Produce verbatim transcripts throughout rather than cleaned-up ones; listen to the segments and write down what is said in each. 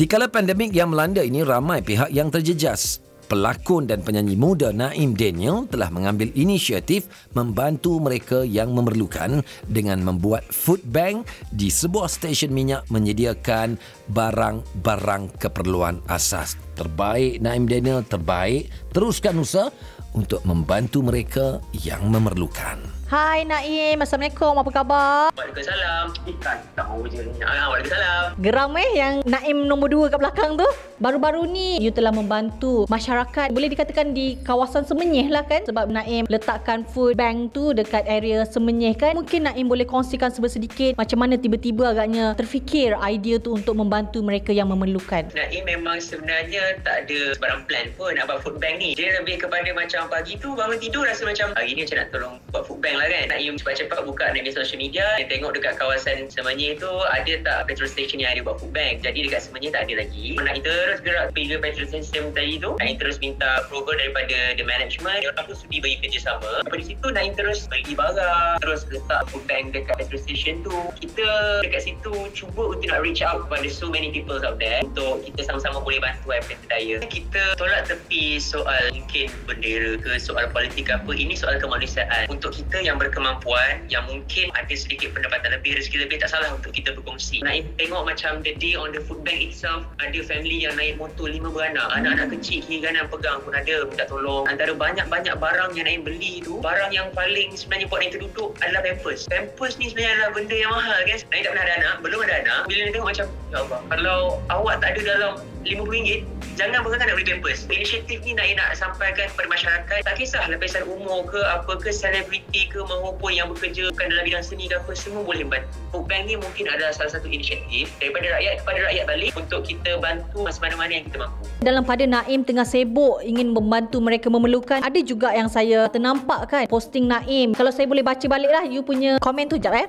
Di kala pandemik yang melanda ini, ramai pihak yang terjejas. Pelakon dan penyanyi muda Naim Daniel telah mengambil inisiatif membantu mereka yang memerlukan dengan membuat food bank di sebuah stesen minyak menyediakan barang-barang keperluan asas. Terbaik Naim Daniel, terbaik. Teruskan usaha untuk membantu mereka yang memerlukan. Hai Naim, Assalamualaikum, apa khabar? Waalaikumsalam. Ikan tahu je ni. Waalaikumsalam. Geram eh yang Naim nombor dua kat belakang tu. Baru-baru ni you telah membantu masyarakat, boleh dikatakan di kawasan Semenyih lah kan? Sebab Naim letakkan food bank tu dekat area Semenyih kan? Mungkin Naim boleh kongsikan sedikit macam mana tiba-tiba agaknya terfikir idea tu untuk membantu mereka yang memerlukan. Naim memang sebenarnya tak ada sebarang plan pun nak buat food bank ni. Dia lebih kepada macam pagi tu bangun tidur rasa macam hari ni macam nak tolong buat food bank lah kan. Naim cepat-cepat buka media social media, dia tengok dekat kawasan Semenyih tu ada tak petrol station yang ada buat food bank. Jadi dekat Semenyih tak ada lagi. Naim terus gerak pergi petrol station tadi tu. Naim terus minta approval daripada the management. Dia orang tu sudi bagi kerjasama. Dari situ Naim terus beli barang, terus letak food bank dekat petrol station tu. Kita dekat situ cuba untuk nak reach out kepada so many people out there untuk kita sama-sama boleh bantu apa daya. Kita tolak tepi soal mungkin bendera ke soal politik apa, ini soal kemanusiaan. Untuk kita yang berkemampuan, yang mungkin ada sedikit pendapatan lebih, rezeki lebih, tak salah untuk kita berkongsi. Naim tengok macam the day on the food bank itself, ada family yang naik motor lima beranak, anak-anak kecil kiri kanan pegang pun ada, minta tolong. Antara banyak-banyak barang yang Naim beli tu, barang yang paling sebenarnya buat Naim terduduk adalah Pampers. Pampers ni sebenarnya adalah benda yang mahal guys. Naim tak pernah ada anak, belum ada anak. Bila Naim tengok macam, ya Allah, kalau awak tak ada dalam lima puluh ringgit, jangan berkata nak beli Pampers. Inisiatif ni Naim nak sampaikan kepada masyarakat, tak kisahlah pesan umur ke apa ke, selebriti ke, maupun yang bekerja bukan dalam bidang seni ke apa, semua boleh bantu. Food bank ni mungkin adalah salah satu inisiatif daripada rakyat kepada rakyat balik untuk kita bantu semana-mana yang kita mampu. Dalam pada Naim tengah sibuk ingin membantu mereka memerlukan, ada juga yang saya ternampak kan posting Naim. Kalau saya boleh baca balik lah you punya komen tu sekejap eh.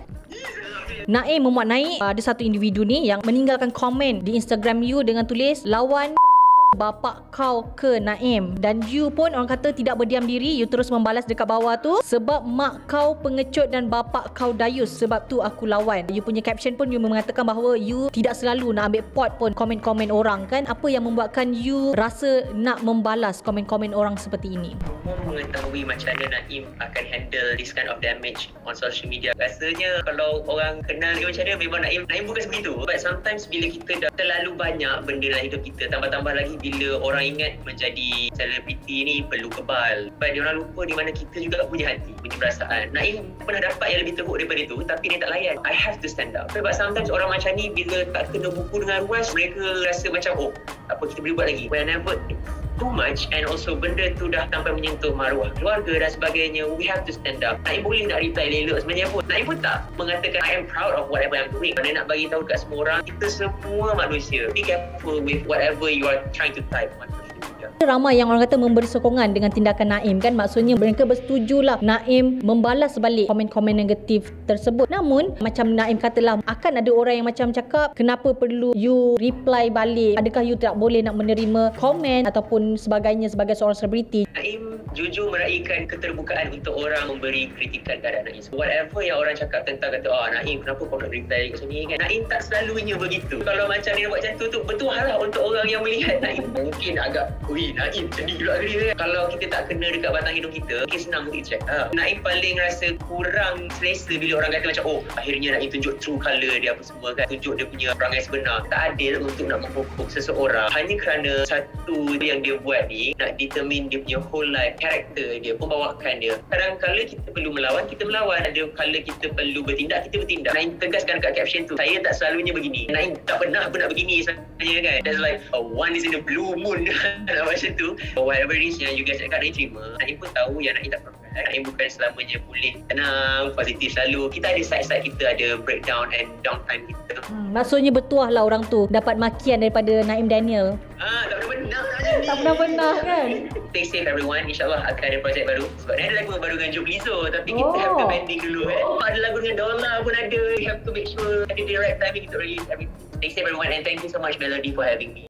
Naim memuat naik, ada satu individu ni yang meninggalkan komen di Instagram you dengan tulis lawan bapak kau ke Naim, dan you pun orang kata tidak berdiam diri, you terus membalas dekat bawah tu, sebab mak kau pengecut dan bapak kau dayus, sebab tu aku lawan. You punya caption pun you mengatakan bahawa you tidak selalu nak ambil pot pun komen-komen orang kan. Apa yang membuatkan you rasa nak membalas komen-komen orang seperti ini? Mengetahui macam mana Naim akan handle this kind of damage on social media, rasanya kalau orang kenal dia macam mana, memang Naim Naim bukan begitu. But sometimes bila kita dah terlalu banyak benda dalam hidup kita, tambah-tambah lagi bila orang ingat menjadi selebriti ni perlu kebal, sebab dia orang lupa di mana kita juga punya hati, punya perasaan. Naim pernah dapat yang lebih teruk daripada itu, tapi dia tak layan. I have to stand up. Sebab sometimes orang macam ni bila tak kena buku dengan ruas, mereka rasa macam oh, apa kita boleh buat lagi. Whenever too much and also benda tu dah sampai menyentuh maruah keluarga dan sebagainya, we have to stand up. Naim boleh nak reply elok sebenarnya pun, Naim pun tak mengatakan I am proud of whatever I'm doing. Naim nak bagi tahu dekat semua orang, kita semua manusia, be careful with whatever you are trying to type on social media. Ramai yang orang kata memberi sokongan dengan tindakan Naim kan, maksudnya mereka bersetujulah Naim membalas balik komen-komen negatif tersebut. Namun macam Naim katalah, akan ada orang yang macam cakap kenapa perlu you reply balik, adakah you tak boleh nak menerima komen ataupun sebagainya sebagai seorang selebriti. Naim jujur meraihkan keterbukaan untuk orang memberi kritikan keadaan Naim. Whatever yang orang cakap tentang kata, ah oh, Naim kenapa kau nak reply kat sini kan. Naim tak selalunya begitu. Kalau macam dia buat macam tu, tu betul lah untuk orang yang melihat Naim. Mungkin agak, weh Naim sedih pula dia. Kalau kita tak kena dekat batang hidung kita, kita senang untuk check. Ha. Naim paling rasa kurang selesa bila orang kata macam, oh akhirnya Naim tunjuk true colour dia apa semua kan. Tunjuk dia punya perangai sebenar. Tak adil untuk nak membuka seseorang hanya kerana satu yang dia buat ni nak determine dia punya whole life, karakter dia, pembawakan dia. Kadang-kadang kita perlu melawan, kita melawan. Ada kala kita perlu bertindak, kita bertindak. Naim tegaskan kat caption tu, saya tak selalunya begini. Naim tak pernah pernah begini sebenarnya kan. That's like uh, one is in the blue moon macam tu. Whatever it is yang you guys cakap, Naim terima. Naim pun tahu yang Naim tak pernah. Naim bukan selamanya boleh tenang, positif selalu. Kita ada side-side kita, ada breakdown and downtime kita. Hmm, maksudnya bertuah lah orang tu dapat makian daripada Naim Daniel. Ah, tak pernah benar. Tak pernah benar kan. Stay safe everyone. InsyaAllah akan ada projek baru. Sebab ada lagu baru dengan Jublizo, tapi kita oh. have to banding dulu kan. Oh. Ada lagu dengan Dolna pun ada. We have to make sure ada the right timing untuk release everything. Stay safe everyone and thank you so much Melody for having me.